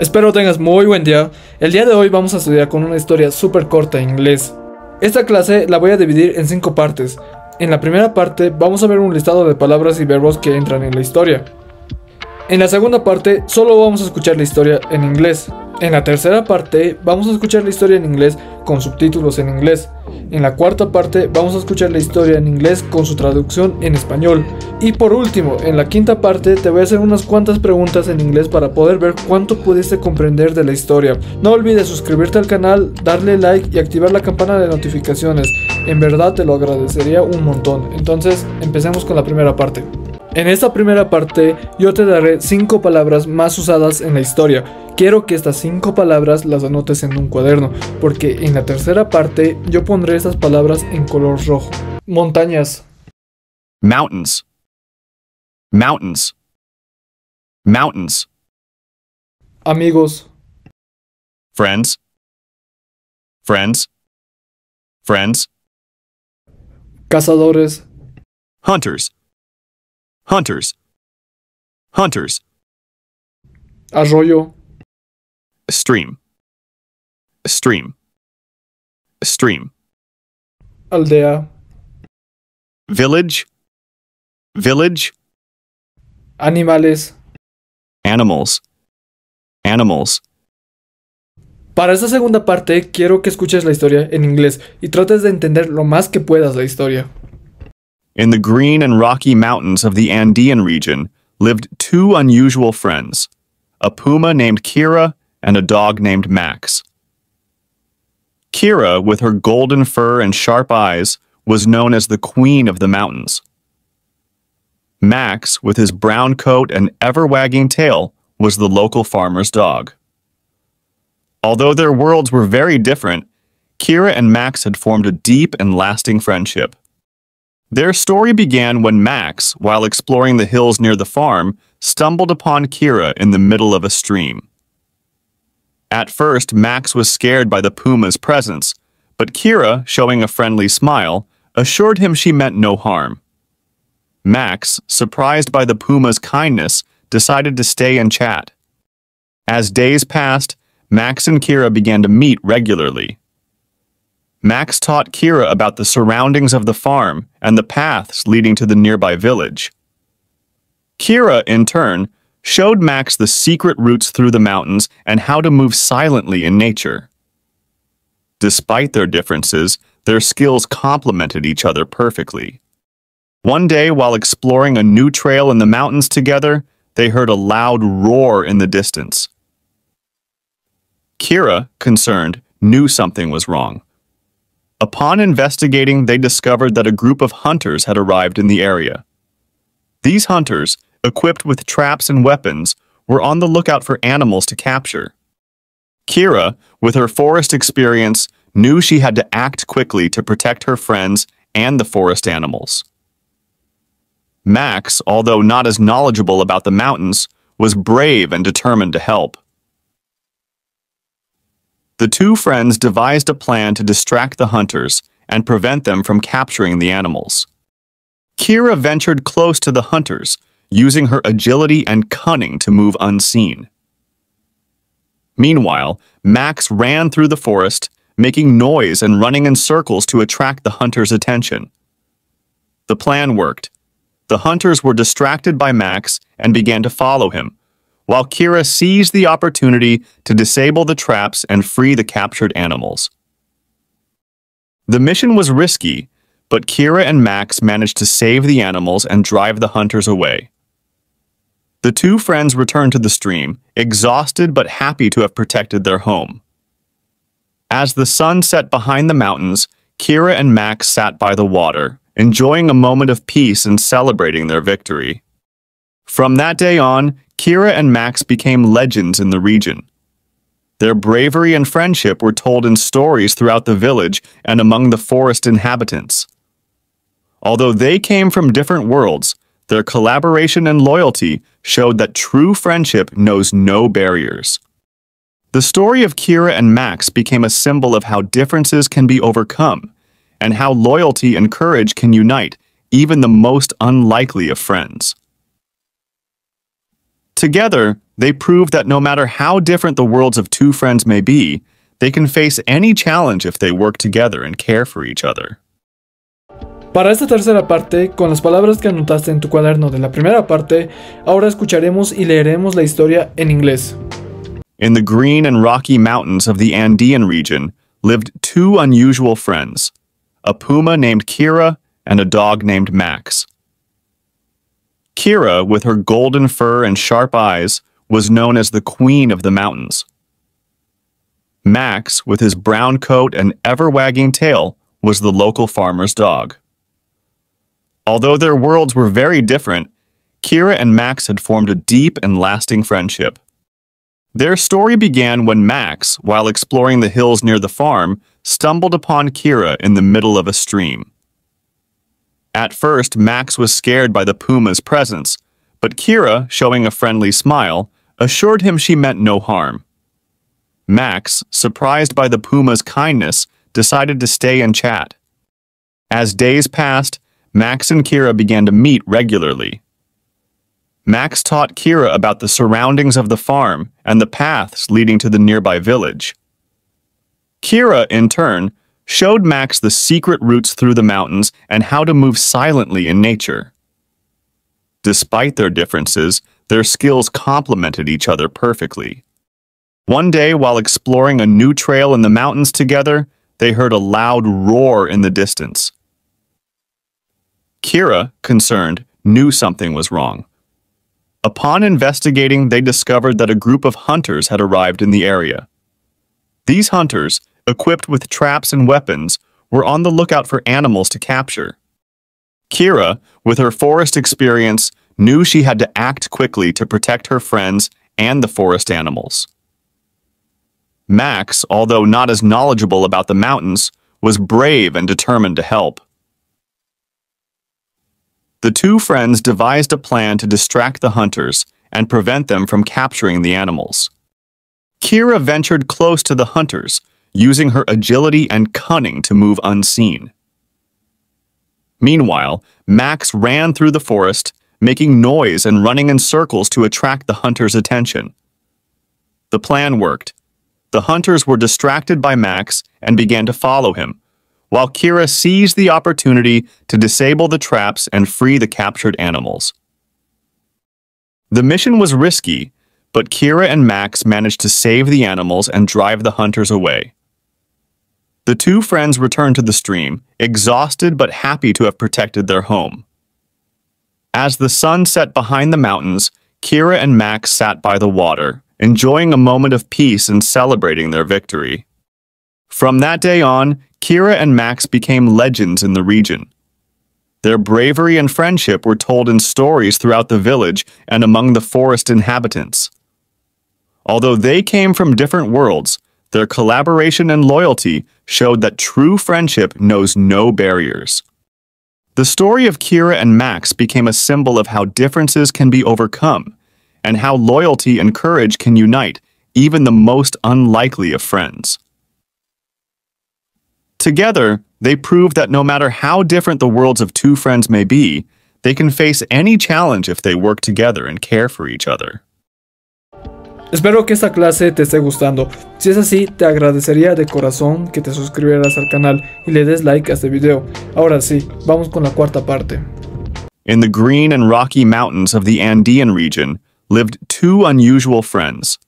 Espero tengas muy buen día. El día de hoy vamos a estudiar con una historia súper corta en inglés. Esta clase la voy a dividir en 5 partes. En la primera parte vamos a ver un listado de palabras y verbos que entran en la historia. En la segunda parte solo vamos a escuchar la historia en inglés. En la tercera parte vamos a escuchar la historia en inglés con subtítulos en inglés. En la cuarta parte vamos a escuchar la historia en inglés con su traducción en español. Y por último, en la quinta parte te voy a hacer unas cuantas preguntas en inglés para poder ver cuánto pudiste comprender de la historia. No olvides suscribirte al canal, darle like y activar la campana de notificaciones. En verdad te lo agradecería un montón. Entonces, empecemos con la primera parte. En esta primera parte yo te daré 5 palabras más usadas en la historia. Quiero que estas 5 palabras las anotes en un cuaderno, porque en la tercera parte yo pondré estas palabras en color rojo. Montañas. Mountains. Mountains. Mountains. Amigos. Friends. Friends. Friends. Cazadores. Hunters. Hunters. Hunters. Arroyo. Stream. Stream. Stream. Aldea. Village. Village. Animales. Animals. Animals. Para esta segunda parte quiero que escuches la historia en inglés y trates de entender lo más que puedas la historia. In the green and rocky mountains of the Andean region lived 2 unusual friends, a puma named Kira and a dog named Max. Kira, with her golden fur and sharp eyes, was known as the queen of the mountains. Max, with his brown coat and ever-wagging tail, was the local farmer's dog. Although their worlds were very different, Kira and Max had formed a deep and lasting friendship. Their story began when Max, while exploring the hills near the farm, stumbled upon Kira in the middle of a stream. At first, Max was scared by the puma's presence, but Kira, showing a friendly smile, assured him she meant no harm. Max, surprised by the puma's kindness, decided to stay and chat. As days passed, Max and Kira began to meet regularly. Max taught Kira about the surroundings of the farm and the paths leading to the nearby village. Kira, in turn, showed Max the secret routes through the mountains and how to move silently in nature. Despite their differences, their skills complemented each other perfectly. One day, while exploring a new trail in the mountains together, they heard a loud roar in the distance. Kira, concerned, knew something was wrong. Upon investigating, they discovered that a group of hunters had arrived in the area. These hunters, equipped with traps and weapons, were on the lookout for animals to capture. Kira, with her forest experience, knew she had to act quickly to protect her friends and the forest animals. Max, although not as knowledgeable about the mountains, was brave and determined to help. The 2 friends devised a plan to distract the hunters and prevent them from capturing the animals. Kira ventured close to the hunters, using her agility and cunning to move unseen. Meanwhile, Max ran through the forest, making noise and running in circles to attract the hunters' attention. The plan worked. The hunters were distracted by Max and began to follow him, while Kira seized the opportunity to disable the traps and free the captured animals. The mission was risky, but Kira and Max managed to save the animals and drive the hunters away. The 2 friends returned to the stream, exhausted but happy to have protected their home. As the sun set behind the mountains, Kira and Max sat by the water, enjoying a moment of peace and celebrating their victory. From that day on, Kira and Max became legends in the region. Their bravery and friendship were told in stories throughout the village and among the forest inhabitants. Although they came from different worlds, their collaboration and loyalty showed that true friendship knows no barriers. The story of Kira and Max became a symbol of how differences can be overcome and how loyalty and courage can unite even the most unlikely of friends. Together, They prove that no matter how different the worlds of two friends may be, they can face any challenge if they work together and care for each other. Para esta tercera parte, con las palabras que anotaste en tu cuaderno de la primera parte, ahora escucharemos y leeremos la historia en inglés. In the green and rocky mountains of the Andean region lived two unusual friends, a puma named Kira and a dog named Max. Kira, with her golden fur and sharp eyes, was known as the Queen of the Mountains. Max, with his brown coat and ever-wagging tail, was the local farmer's dog. Although their worlds were very different, Kira and Max had formed a deep and lasting friendship. Their story began when Max, while exploring the hills near the farm, stumbled upon Kira in the middle of a stream. At first, Max was scared by the puma's presence, but Kira, showing a friendly smile, assured him she meant no harm. Max, surprised by the puma's kindness, decided to stay and chat. As days passed, Max and Kira began to meet regularly. Max taught Kira about the surroundings of the farm and the paths leading to the nearby village. Kira, in turn, showed Max the secret routes through the mountains and how to move silently in nature. Despite their differences, their skills complemented each other perfectly. One day, while exploring a new trail in the mountains together, they heard a loud roar in the distance. Kira, concerned, knew something was wrong. Upon investigating, they discovered that a group of hunters had arrived in the area. These hunters, equipped with traps and weapons, were on the lookout for animals to capture. Kira, with her forest experience, knew she had to act quickly to protect her friends and the forest animals. Max, although not as knowledgeable about the mountains, was brave and determined to help. The two friends devised a plan to distract the hunters and prevent them from capturing the animals. Kira ventured close to the hunters, using her agility and cunning to move unseen. Meanwhile, Max ran through the forest, making noise and running in circles to attract the hunters' attention. The plan worked. The hunters were distracted by Max and began to follow him, while Kira seized the opportunity to disable the traps and free the captured animals. The mission was risky, but Kira and Max managed to save the animals and drive the hunters away. The two friends returned to the stream, exhausted but happy to have protected their home. As the sun set behind the mountains, Kira and Max sat by the water, enjoying a moment of peace and celebrating their victory. From that day on, Kira and Max became legends in the region. Their bravery and friendship were told in stories throughout the village and among the forest inhabitants. Although they came from different worlds, their collaboration and loyalty showed that true friendship knows no barriers. The story of Kira and Max became a symbol of how differences can be overcome and how loyalty and courage can unite even the most unlikely of friends. Together, they prove that no matter how different the worlds of two friends may be, they can face any challenge if they work together and care for each other. Espero que esta clase te esté gustando. Si es así, te agradecería de corazón que te suscribieras al canal y le des like a este video. Ahora sí, vamos con la cuarta parte. In the green and rocky mountains of the Andean region lived two unusual friends,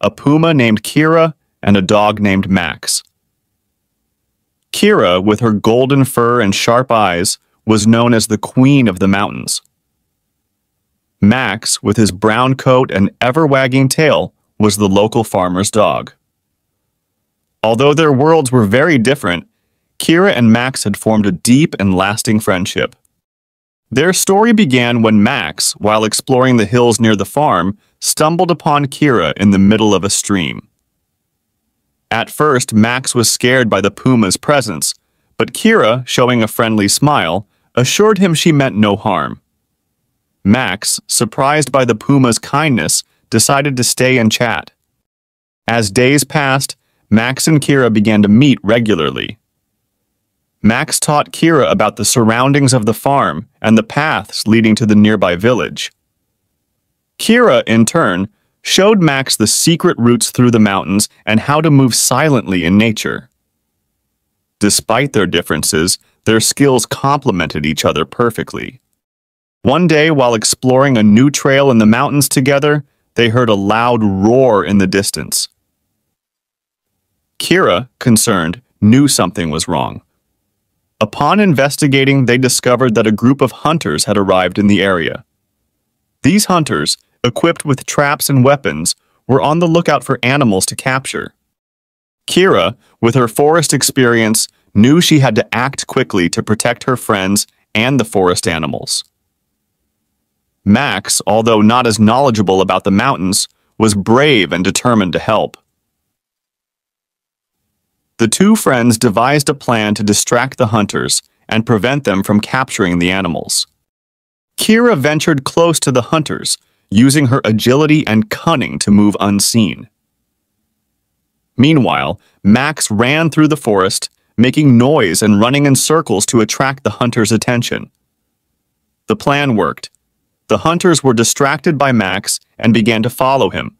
a puma named Kira and a dog named Max. Kira, with her golden fur and sharp eyes, was known as the Queen of the Mountains. Max, with his brown coat and ever-wagging tail, was the local farmer's dog. Although their worlds were very different, Kira and Max had formed a deep and lasting friendship. Their story began when Max, while exploring the hills near the farm, stumbled upon Kira in the middle of a stream. At first, Max was scared by the puma's presence, but Kira, showing a friendly smile, assured him she meant no harm. Max, surprised by the puma's kindness, decided to stay and chat. As days passed, Max and Kira began to meet regularly. Max taught Kira about the surroundings of the farm and the paths leading to the nearby village. Kira, in turn, showed Max the secret routes through the mountains and how to move silently in nature. Despite their differences, their skills complemented each other perfectly. One day, while exploring a new trail in the mountains together, they heard a loud roar in the distance. Kira, concerned, knew something was wrong. Upon investigating, they discovered that a group of hunters had arrived in the area. These hunters, equipped with traps and weapons, were on the lookout for animals to capture. Kira, with her forest experience, knew she had to act quickly to protect her friends and the forest animals. Max, although not as knowledgeable about the mountains, was brave and determined to help. The two friends devised a plan to distract the hunters and prevent them from capturing the animals. Kira ventured close to the hunters, using her agility and cunning to move unseen. Meanwhile, Max ran through the forest, making noise and running in circles to attract the hunters' attention. The plan worked. The hunters were distracted by Max and began to follow him,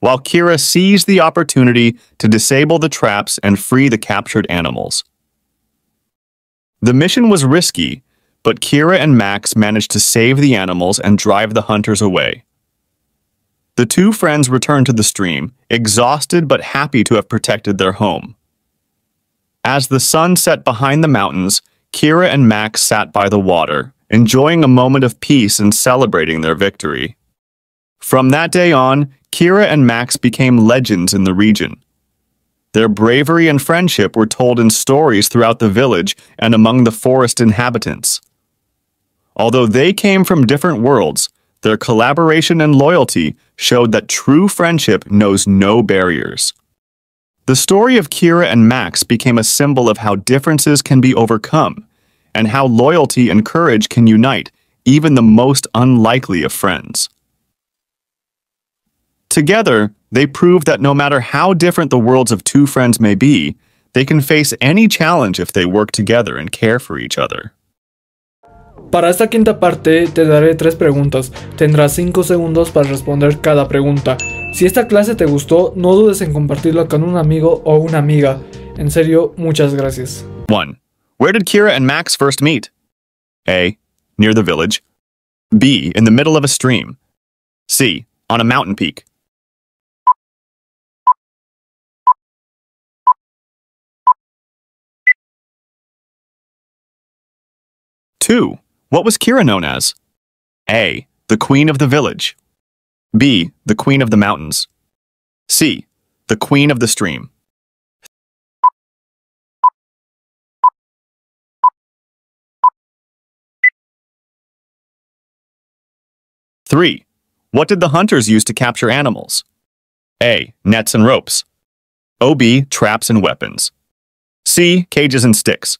while Kira seized the opportunity to disable the traps and free the captured animals. The mission was risky, but Kira and Max managed to save the animals and drive the hunters away. The two friends returned to the stream, exhausted but happy to have protected their home. As the sun set behind the mountains, Kira and Max sat by the water, enjoying a moment of peace and celebrating their victory. From that day on, Kira and Max became legends in the region. Their bravery and friendship were told in stories throughout the village and among the forest inhabitants. Although they came from different worlds, their collaboration and loyalty showed that true friendship knows no barriers. The story of Kira and Max became a symbol of how differences can be overcome and how loyalty and courage can unite even the most unlikely of friends. Together, they prove that no matter how different the worlds of two friends may be, they can face any challenge if they work together and care for each other. Para esta quinta parte, te daré 3 preguntas. Tendrás 5 segundos para responder cada pregunta. Si esta clase te gustó, no dudes en compartirla con un amigo o una amiga. En serio, muchas gracias. 1. Where did Kira and Max first meet? A. Near the village. B. In the middle of a stream. C. On a mountain peak. Two. What was Kira known as? A. The queen of the village. B. The queen of the mountains. C. The queen of the stream. 3. What did the hunters use to capture animals? A. Nets and ropes. B. Traps and weapons. C. Cages and sticks.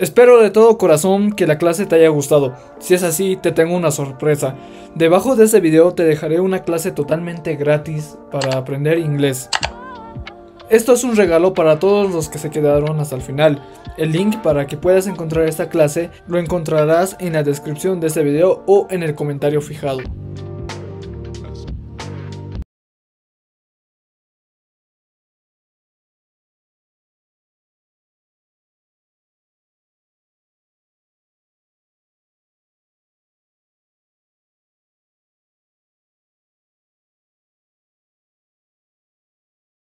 Espero de todo corazón que la clase te haya gustado. Si es así, te tengo una sorpresa. Debajo de este video te dejaré una clase totalmente gratis para aprender inglés. Esto es un regalo para todos los que se quedaron hasta el final. El link para que puedas encontrar esta clase lo encontrarás en la descripción de este video o en el comentario fijado.